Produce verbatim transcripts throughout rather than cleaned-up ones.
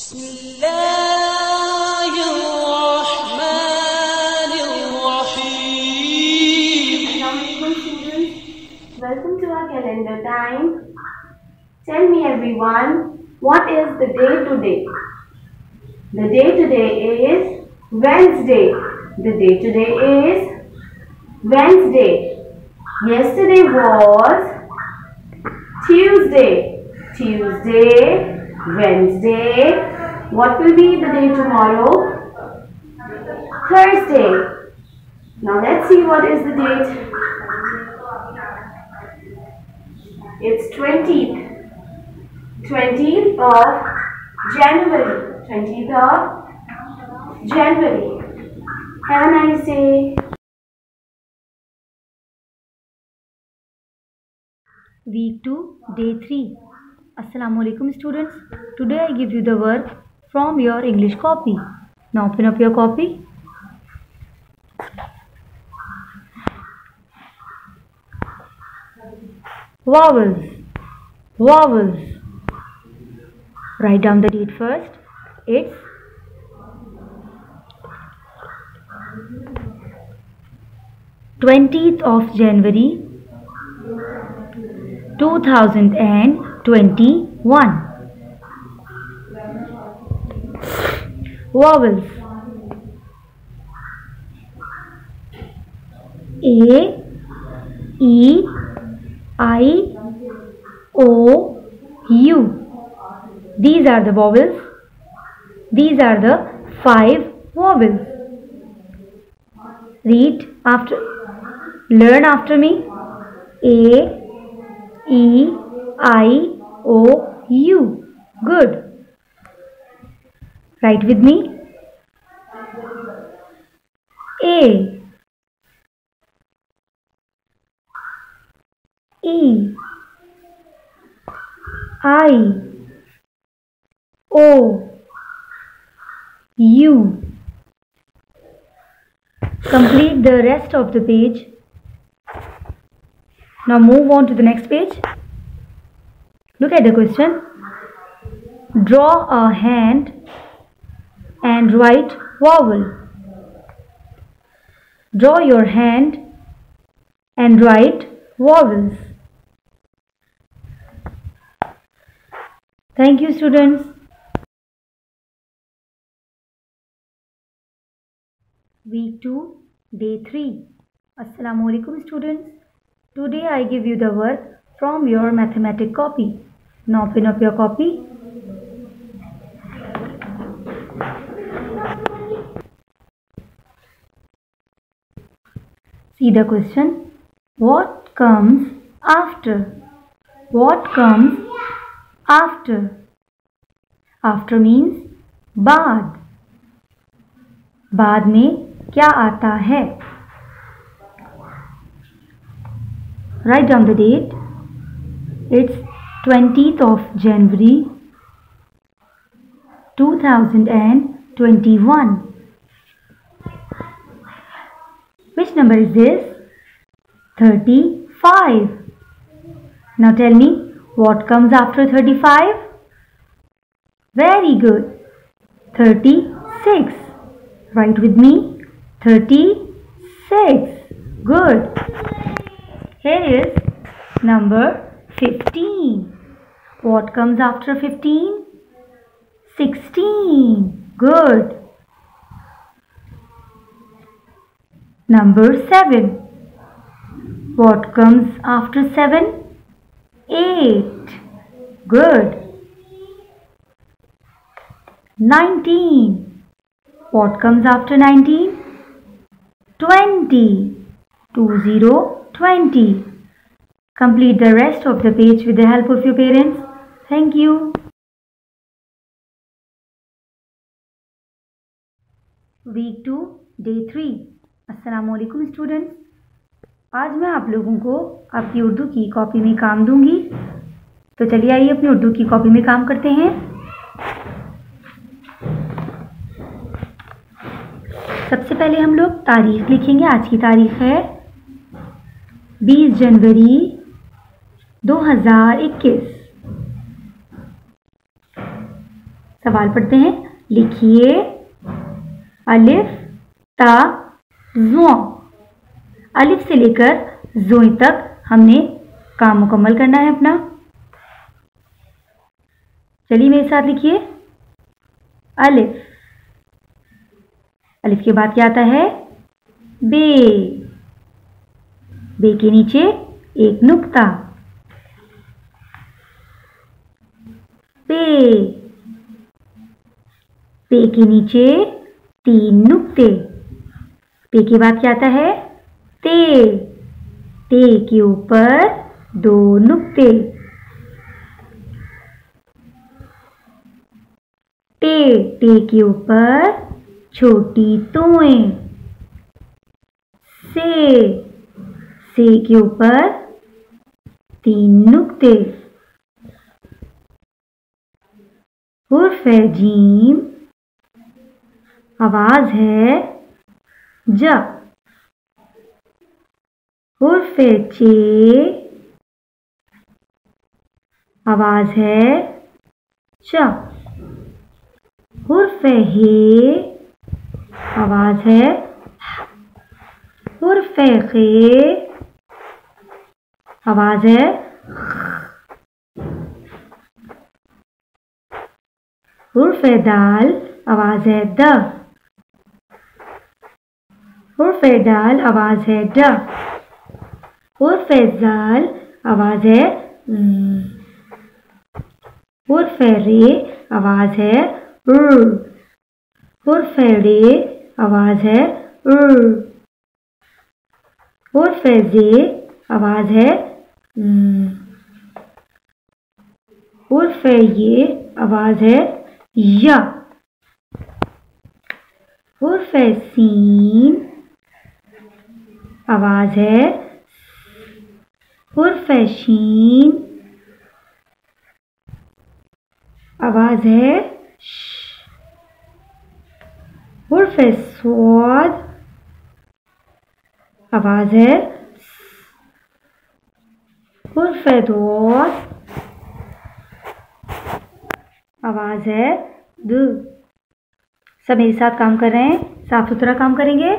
بسم الله الرحمن الرحيم. Hello students, welcome to our calendar time. Tell me everyone, what is the day today? The day today is Wednesday. The day today is Wednesday. Yesterday was Tuesday. Tuesday, Wednesday. What will be the day tomorrow? Thursday. Now let's see what is the date. It's twentieth. twentieth of January. twentieth of January. Have a nice day. Week two, day three. Assalamualaikum students. Today I give you the work from your English copy. Now open up your copy. Vowels. Vowels. Write down the date first. It's twentieth of January, two thousand and twenty-one. Vowels. A, E, I, O, U. These are the vowels. These are the five vowels. Read after, learn after me. A, E, I, O, U. Good. Write with me. A, E, I, O, U. Complete the rest of the page. Now move on to the next page. Look at the question. Draw a hand and write vowel. Draw your hand and write vowels. Thank you, students. Week two, day three. Assalamualaikum, students. Today I give you the work from your mathematics copy. Now open up your copy. See the question. What comes after? What comes after? After means बाद. बाद में क्या आता है? Write down the date. It's twentieth of January, two thousand and twenty-one. Which number is this? Thirty-five. Now tell me, what comes after thirty-five? Very good. Thirty-six. Write with me. Thirty-six. Good. Here is number fifteen. What comes after fifteen? sixteen. Good. Number seven. What comes after seven? eight. Good. nineteen. What comes after nineteen? twenty. two zero twenty. Complete the rest of the page with the help of your parents. Thank you. Week two, Day three. Assalamualaikum students. आज मैं आप लोगों को आपकी उर्दू की copy में काम दूंगी. तो चलिए आइए अपनी उर्दू की कॉपी में काम करते हैं. सबसे पहले हम लोग तारीख लिखेंगे. आज की तारीख है बीस जनवरी दो हज़ार इक्कीस. सवाल पढ़ते हैं। लिखिए अलिफ ता जुआ। अलिफ से लेकर जुई तक हमने काम मुकम्मल करना है अपना। चलिए मेरे साथ लिखिए अलिफ। अलिफ के बाद क्या आता है? बे। बे के नीचे एक नुक्ता। पे। पे के नीचे तीन नुक्ते। पे के बाद क्या आता है? ते। ते के ऊपर दो नुक्ते। टे। टे के ऊपर छोटी तोएं। से। से के ऊपर तीन नुक्ते। हुर्फ है जीम, आवाज है ज। हुर्फ है चे, आवाज है च। हुर्फ है हे, आवाज है। हुर्फ है खे, आवाज है। हुर्फ है दाल, आवाज है द। हुर्फ है दाल, आवाज है ड। हुर्फ है जाल, आवाज है ज। हुर्फ है रे, आवाज है र। हुर्फ है रे, आवाज है र। हुर्फ है जे, आवाज है ज। हुर्फ है ये, आवाज है या। हुर्फ है सीन, आवाज है। हुर्फ है शीन, आवाज है। हुर्फ है स्वाद, आवाज है। हुर्फ है द्वाद, आवाज है दु। सब मेरे साथ काम कर रहे हैं, साफ सुथरा काम करेंगे।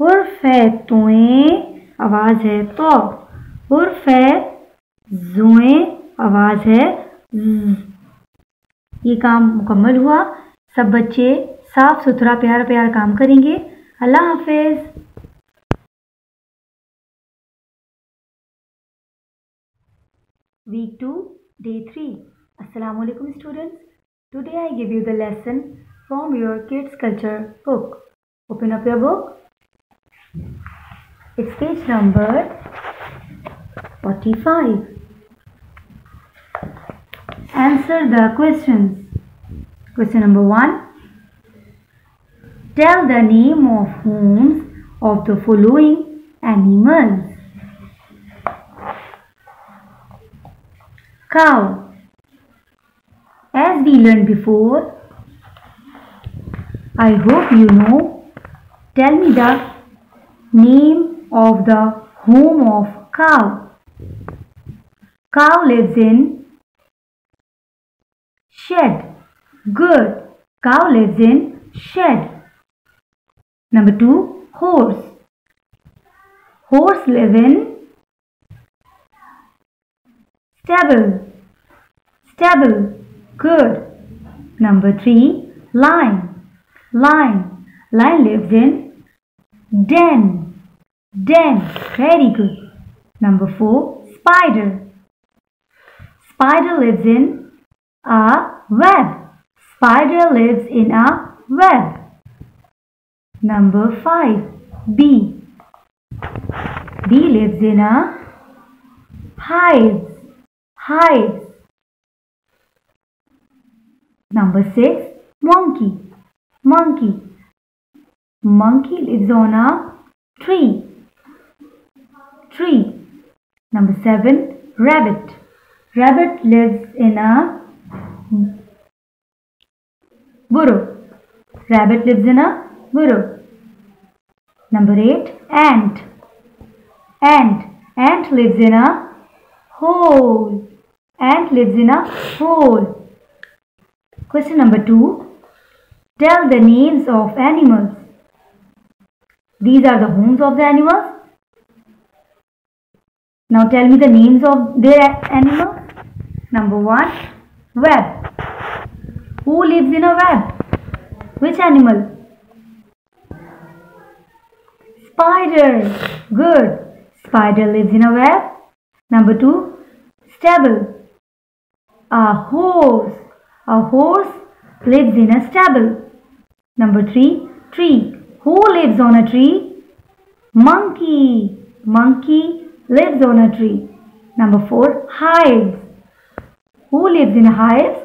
हुर्फ है तुए, आवाज है तो। हुर्फ है जुए, आवाज है ज। ये काम मुकम्मल हुआ। सब बच्चे साफ सुथरा प्यार प्यार काम करेंगे। अल्लाह हाफिज। Week two day three. Assalamualaikum students. Today I give you the lesson from your kids culture book. Open up your book. It's page number forty-five. Answer the questions. Question number one. Tell the name of homes of the following animals. Cow. As we learned before, I hope you know. Tell me the name of the home of cow. Cow lives in shed. Good. Cow lives in shed. Number two, horse. Horse lives in stable. Stable. Good. Number three, lion. Lion. Lion lives in den. Den. Very good. Number four, spider. Spider lives in a web. Spider lives in a web. Number five, bee. Bee lives in a hive. Hive. Number six, monkey. Monkey. Monkey lives on a tree. Tree. Number seven, rabbit. Rabbit lives in a burrow. Rabbit lives in a burrow. Number eight, ant. Ant. Ant lives in a hole. and lives in a hole. Question number two. Tell the names of animals. These are the homes of the animals. Now tell me the names of their animals. Number one, web. Who lives in a web? Which animal? Spider. Good. Spider lives in a web. Number two, stable. A horse. A horse lives in a stable. Number three, tree. Who lives on a tree? Monkey. Monkey lives on a tree. Number four, hives. Who lives in hives?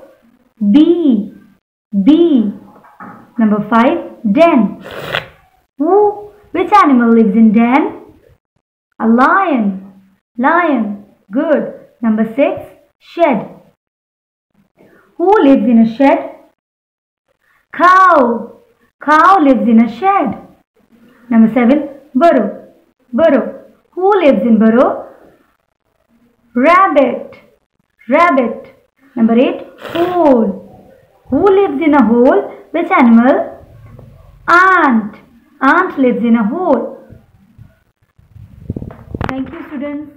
Bee. Bee. Number five, den. Who? Which animal lives in den? A lion. Lion. Good. Number six, shed. Who lives in a shed? Cow. Cow lives in a shed. Number seven, burrow. Burrow. Who lives in burrow? Rabbit. Rabbit. Number eight, hole. Who lives in a hole? Which animal? Ant. Ant lives in a hole. Thank you, students.